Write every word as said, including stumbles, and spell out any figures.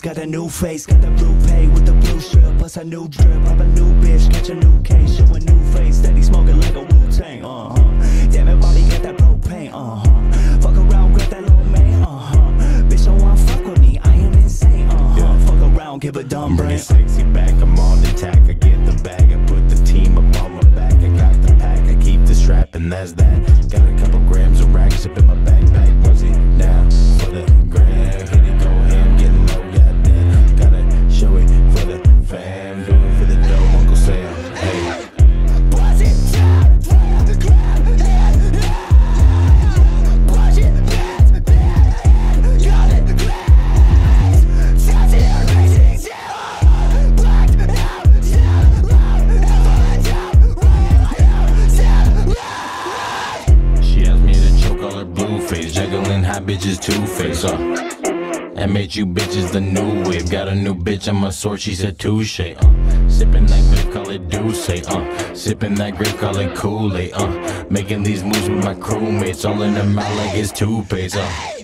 Got a new face, got the blue pay with the blue strip, plus a new drip, pop a new bitch, catch a new case, show a new face, steady smoking like a Wu-Tang, uh-huh, damn it, body got that propane, uh-huh, fuck around, grab that little man, uh-huh, bitch, don't wanna fuck with me, I am insane, uh-huh, yeah. Fuck around, give a dumb brain, bring sexy back, I'm on the tack, I get the bag, I put the team up on my back, I got the pack, I keep the strap, and that's that, got a couple grams of racks up in my backpack, was it now, for the grand, hit it, go ham, get low, yeah. Show it for the fam, do it for the dope, Uncle Sam. Hey, push it down from the ground, and push it past the bed, got it glass. Just it racing down, blacked out, down loud, everyone down, right out, down loud. She asked me to choke on her blue face, juggling hot bitches, Too Faced. Uh. M H U bitches the new wave. Got a new bitch on my sword, she said touche. Uh, sipping that grape, call it douce. Uh, sipping that grape, call it Kool-Aid. Uh, making these moves with my crewmates, all in the mouth like it's Too Faced. Uh.